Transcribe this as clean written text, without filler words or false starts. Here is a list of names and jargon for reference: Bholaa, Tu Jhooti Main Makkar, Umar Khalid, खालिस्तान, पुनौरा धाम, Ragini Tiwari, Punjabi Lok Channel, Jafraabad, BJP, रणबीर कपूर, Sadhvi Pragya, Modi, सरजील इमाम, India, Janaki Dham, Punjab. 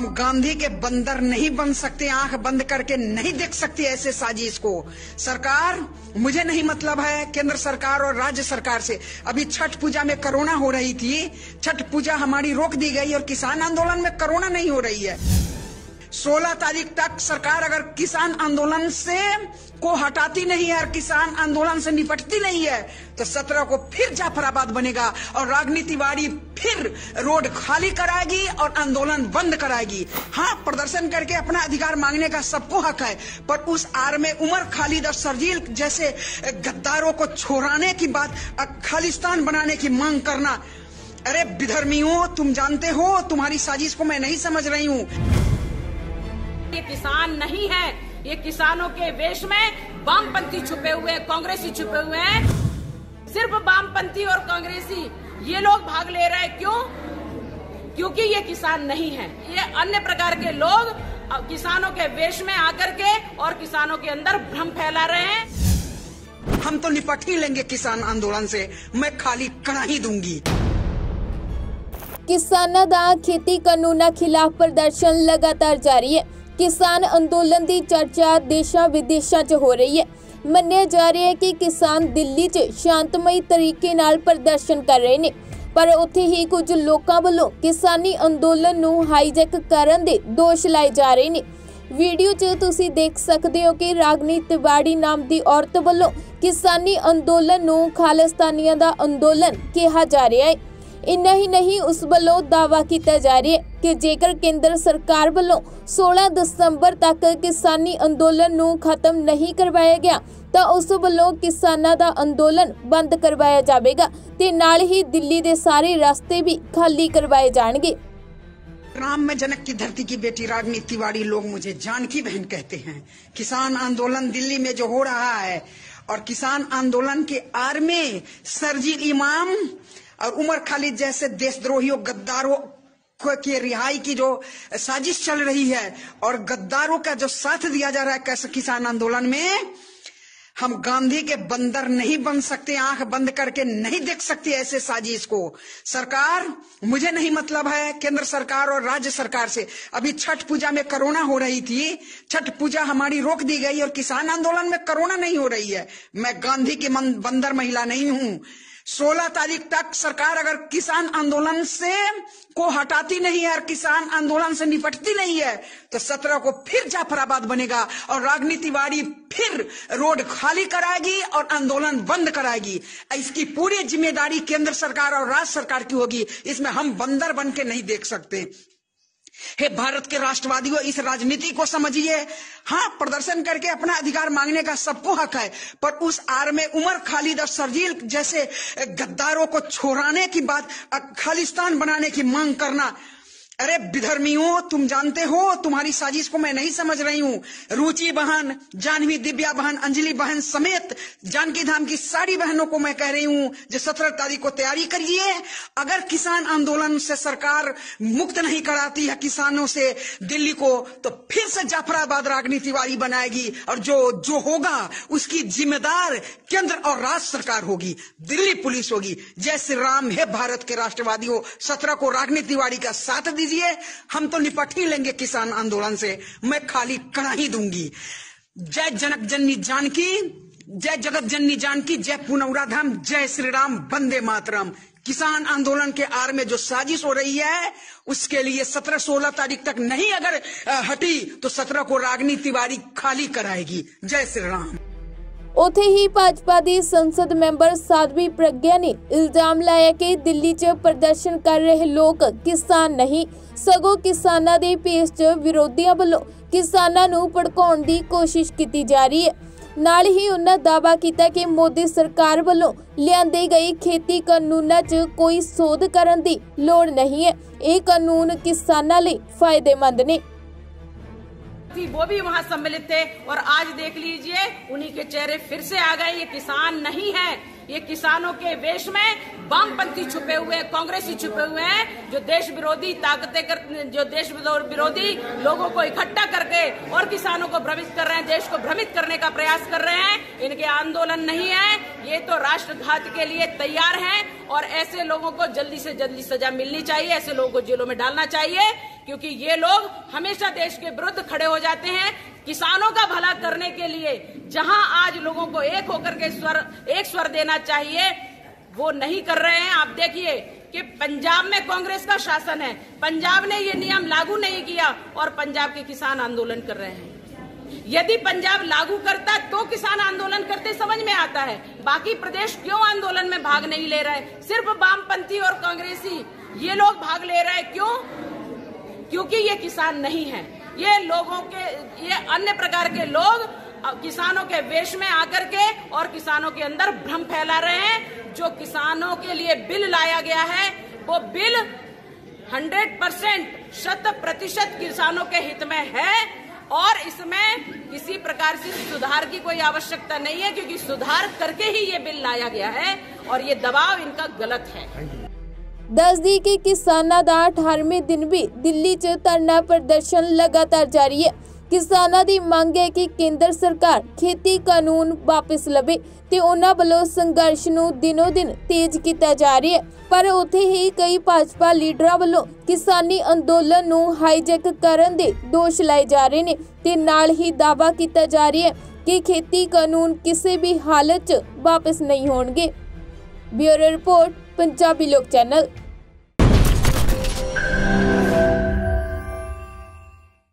हम गांधी के बंदर नहीं बन सकते, आंख बंद करके नहीं देख सकते ऐसे साजिश को। सरकार, मुझे नहीं मतलब है केंद्र सरकार और राज्य सरकार से। अभी छठ पूजा में कोरोना हो रही थी, छठ पूजा हमारी रोक दी गई और किसान आंदोलन में कोरोना नहीं हो रही है। 16 तारीख तक सरकार अगर किसान आंदोलन से को हटाती नहीं है और किसान आंदोलन से निपटती नहीं है तो 17 को फिर जाफराबाद बनेगा और रागिनी तिवारी फिर रोड खाली कराएगी और आंदोलन बंद कराएगी। हाँ, प्रदर्शन करके अपना अधिकार मांगने का सबको हक है, पर उस आर में उमर खालिद और शर्जील जैसे गद्दारों को छोड़ाने की बात, खालिस्तान बनाने की मांग करना, अरे विधर्मियों, तुम जानते हो तुम्हारी साजिश को मैं नहीं समझ रही हूँ। ये किसान नहीं है, ये किसानों के वेश में वामपंथी छुपे हुए, कांग्रेसी छुपे हुए हैं। सिर्फ वामपंथी और कांग्रेसी ये लोग भाग ले रहे हैं। क्यों? क्योंकि ये किसान नहीं है, ये अन्य प्रकार के लोग किसानों के वेश में आकर के और किसानों के अंदर भ्रम फैला रहे हैं। हम तो निपट ही लेंगे किसान आंदोलन से, मैं खाली कड़ाही दूंगी। किसानों का खेती कानूनों खिलाफ प्रदर्शन लगातार जारी है। किसान अंदोलन की चर्चा देशों विदेशों च हो रही है। मन्निया जा रहा है कि किसान दिल्ली च शांतमई तरीके नाल प्रदर्शन कर रहे ने, पर उत्थे ही कुछ लोगों वालों किसानी अंदोलन नूं हाईजैक करन दे दोष लाए जा रहे ने। वीडियो च तुसी देख सकते हो कि रागिनी तिवारी नाम की औरत वालों किसानी अंदोलन नूं खालिस्तानियां दा अंदोलन कहा जा रहा है। इन्ना ही नहीं, उस वालों दावा किया जा रहा है कि जेकर केंद्र सरकार वालों 16 दसंबर तक किसानी अंदोलन नूं खत्म नहीं करवाया गया तो उस वालों किसानों का अंदोलन बंद करवाया जाएगा ते नाल ही दिल्ली के सारे रास्ते भी खाली करवाए जाएंगे। राम में जनक की धरती की बेटी रागिनी तिवारी, लोग मुझे जानकी बहन कहते हैं। किसान आंदोलन दिल्ली में जो हो रहा है और किसान आंदोलन के आड़ में सरजील इमाम और उमर खालिद जैसे देशद्रोहियों गद्दारों की रिहाई की जो साजिश चल रही है और गद्दारों का जो साथ दिया जा रहा है कैसे किसान आंदोलन में, हम गांधी के बंदर नहीं बन सकते, आंख बंद करके नहीं देख सकते ऐसे साजिश को। सरकार, मुझे नहीं मतलब है केंद्र सरकार और राज्य सरकार से। अभी छठ पूजा में कोरोना हो रही थी, छठ पूजा हमारी रोक दी गई और किसान आंदोलन में कोरोना नहीं हो रही है। मैं गांधी की बंदर महिला नहीं हूँ। 16 तारीख तक सरकार अगर किसान आंदोलन से को हटाती नहीं है और किसान आंदोलन से निपटती नहीं है तो 17 को फिर जाफराबाद बनेगा और रागिनी तिवारी फिर रोड खाली कराएगी और आंदोलन बंद कराएगी। इसकी पूरी जिम्मेदारी केंद्र सरकार और राज्य सरकार की होगी, इसमें हम बंदर बन के नहीं देख सकते। हे भारत के राष्ट्रवादियों, इस राजनीति को समझिए। हाँ, प्रदर्शन करके अपना अधिकार मांगने का सबको हक है, पर उस आर में उमर खालिद और शर्जील जैसे गद्दारों को छोड़ाने की बात, खालिस्तान बनाने की मांग करना, अरे विधर्मियों, तुम जानते हो तुम्हारी साजिश को मैं नहीं समझ रही हूँ। रुचि बहन, जाह्नवी, दिव्या बहन, अंजलि बहन समेत जानकी धाम की सारी बहनों को मैं कह रही हूँ जो 17 तारीख को तैयारी करिए। अगर किसान आंदोलन से सरकार मुक्त नहीं कराती है किसानों से दिल्ली को तो फिर से जाफराबाद रागिनी तिवारी बनाएगी और जो होगा उसकी जिम्मेदार केंद्र और राज्य सरकार होगी, दिल्ली पुलिस होगी। जय श्री राम। है भारत के राष्ट्रवादियों, 17 को रागिनी तिवारी का साथ, हम तो निपट ही लेंगे किसान आंदोलन से, मैं खाली कड़ाही दूंगी। जय जनक जननी जानकी, जय जगत जननी जानकी, जय पुनौरा धाम, जय श्री राम, वंदे मातरम। किसान आंदोलन के आड़ में जो साजिश हो रही है उसके लिए 17-16 तारीख तक नहीं अगर हटी तो 17 को रागिनी तिवारी खाली कराएगी। जय श्री राम। उथे ही भाजपा की संसद मैंबर साध्वी प्रज्ञा ने इल्जाम लाया कि दिल्ली च प्रदर्शन कर रहे लोग किसान नहीं सगों किसानों के पेश च विरोधियों वालों किसानों नूं भड़काउण की कोशिश की जा रही है। नाल ही उन्हें दावा किया कि मोदी सरकार वालों लियांदे गए खेती कानूनों च कोई सोध करन दी लोड़ नहीं है, ये कानून किसानों लई फायदेमंद ने। वो भी वहाँ सम्मिलित थे और आज देख लीजिए उन्हीं के चेहरे फिर से आ गए। ये किसान नहीं है, ये किसानों के वेश में वामपंथी छुपे हुए, कांग्रेसी छुपे हुए हैं, जो देश विरोधी ताकतें जो देश विरोधी लोगों को इकट्ठा करके और किसानों को भ्रमित कर रहे हैं, देश को भ्रमित करने का प्रयास कर रहे हैं। इनके आंदोलन नहीं है, ये तो राष्ट्रघात के लिए तैयार हैं और ऐसे लोगों को जल्दी से जल्दी सजा मिलनी चाहिए, ऐसे लोगों को जेलों में डालना चाहिए। क्योंकि ये लोग हमेशा देश के विरुद्ध खड़े हो जाते हैं किसानों का भला करने के लिए। जहां आज लोगों को एक होकर के एक स्वर देना चाहिए, वो नहीं कर रहे हैं। आप देखिए कि पंजाब में कांग्रेस का शासन है, पंजाब ने ये नियम लागू नहीं किया और पंजाब के किसान आंदोलन कर रहे हैं। यदि पंजाब लागू करता तो किसान आंदोलन करते समझ में आता है, बाकी प्रदेश क्यों आंदोलन में भाग नहीं ले रहे? सिर्फ वामपंथी और कांग्रेसी ये लोग भाग ले रहे हैं। क्यों? क्योंकि ये किसान नहीं है, ये लोगों के, ये अन्य प्रकार के लोग किसानों के वेश में आकर के और किसानों के अंदर भ्रम फैला रहे हैं। जो किसानों के लिए बिल लाया गया है वो बिल 100% 100% किसानों के हित में है और इसमें किसी प्रकार से सुधार की कोई आवश्यकता नहीं है, क्योंकि सुधार करके ही ये बिल लाया गया है और ये दबाव इनका गलत है। दस दी के किसानों का 18वें दिन भी दिल्ली च धरना प्रदर्शन लगातार जारी है। किसानों की मांग है कि केंद्र सरकार खेती कानून वापस लवे ते उन्हां वल्लों संघर्ष नूं दिनों दिन तेज किया जा रहा है। पर उत्थे ही कई भाजपा लीडरां वल्लों किसानी अंदोलन नूं हाईजैक करन दे दोष लाए जा रहे हैं ते नाल ही दावा किया जा रहा है कि खेती कानून किसी भी हालत च वापस नहीं होणगे। ब्यूरो रिपोर्ट, पंजाबी लोक चैनल।